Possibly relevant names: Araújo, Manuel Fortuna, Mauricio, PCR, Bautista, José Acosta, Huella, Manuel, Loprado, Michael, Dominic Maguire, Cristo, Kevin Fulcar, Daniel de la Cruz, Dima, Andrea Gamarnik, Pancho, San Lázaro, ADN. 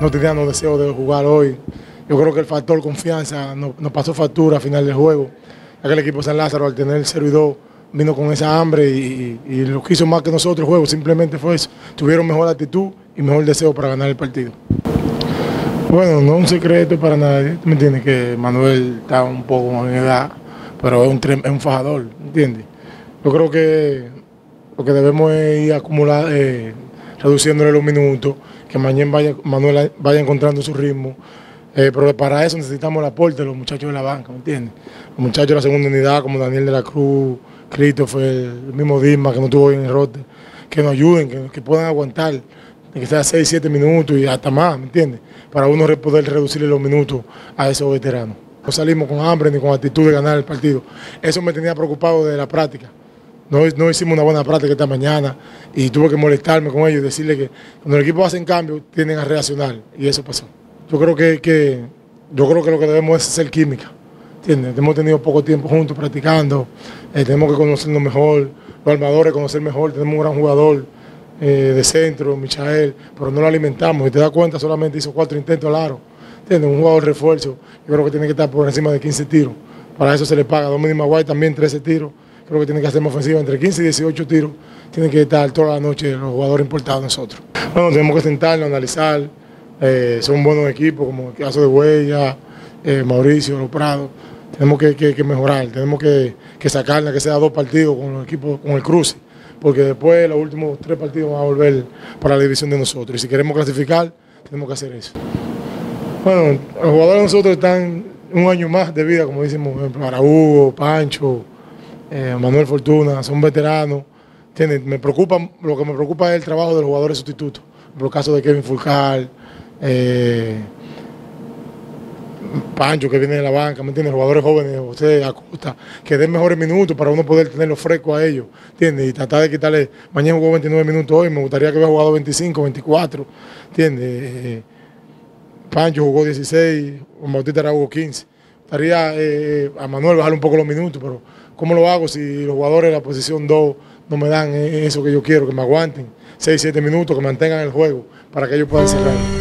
no teníamos deseo de jugar hoy. Yo creo que el factor confianza nos pasó factura a final del juego. Aquel equipo San Lázaro, al tener 0-2, vino con esa hambre y lo que hizo más que nosotros el juego simplemente fue eso. Tuvieron mejor actitud y mejor deseo para ganar el partido. Bueno, no es un secreto para nadie, ¿me entiendes? Que Manuel está un poco más en edad, pero es un fajador, ¿me entiendes? Yo creo que lo que debemos es ir acumulando, reduciéndole los minutos, que mañana Manuel vaya encontrando su ritmo. Pero para eso necesitamos el aporte de los muchachos de la banca, ¿me entiendes? Los muchachos de la segunda unidad, como Daniel de la Cruz, Cristo, el mismo Dima, que no tuvo bien el rote, que nos ayuden, que puedan aguantar, que sea 6, 7 minutos y hasta más, ¿me entiendes? Para uno poder reducirle los minutos a esos veteranos. No salimos con hambre ni con actitud de ganar el partido. Eso me tenía preocupado de la práctica. No hicimos una buena práctica esta mañana y tuve que molestarme con ellos y decirles que cuando el equipo hace cambio, tienen a reaccionar, y eso pasó. Yo creo que lo que debemos es hacer química, ¿entiendes? Hemos tenido poco tiempo juntos practicando, tenemos que conocernos mejor, los armadores conocer mejor, tenemos un gran jugador de centro, Michael, pero no lo alimentamos, y te das cuenta, solamente hizo 4 intentos al aro, ¿entiendes? Un jugador refuerzo, yo creo que tiene que estar por encima de 15 tiros, para eso se le paga. Dominic Maguire también 13 tiros, creo que tiene que hacer más ofensiva, entre 15 y 18 tiros, tienen que estar toda la noche los jugadores importados nosotros. Bueno, tenemos que sentarnos, analizar, son buenos equipos, como el caso de Huella, Mauricio, Loprado. Tenemos que mejorar, tenemos que sacarla, que sea 2 partidos con los equipos, con el cruce, porque después los últimos 3 partidos van a volver para la división de nosotros, y si queremos clasificar, tenemos que hacer eso. Bueno, los jugadores de nosotros están un año más de vida, como dicen, por ejemplo, Araújo, Pancho, Manuel Fortuna, son veteranos. Lo que me preocupa es el trabajo de los jugadores sustitutos, por el caso de Kevin Fulcar, Pancho, que viene de la banca, ¿me entiendes? Jugadores jóvenes, José Acosta, que den mejores minutos para uno poder tenerlo fresco a ellos, ¿entiendes? Y tratar de quitarle, mañana jugó 29 minutos hoy, me gustaría que hubiera jugado 25, 24, ¿entiendes? Pancho jugó 16, Bautista jugó 15. Gustaría a Manuel bajar un poco los minutos, pero ¿cómo lo hago si los jugadores de la posición 2 no me dan eso que yo quiero, que me aguanten 6, 7 minutos, que mantengan el juego para que ellos puedan cerrar?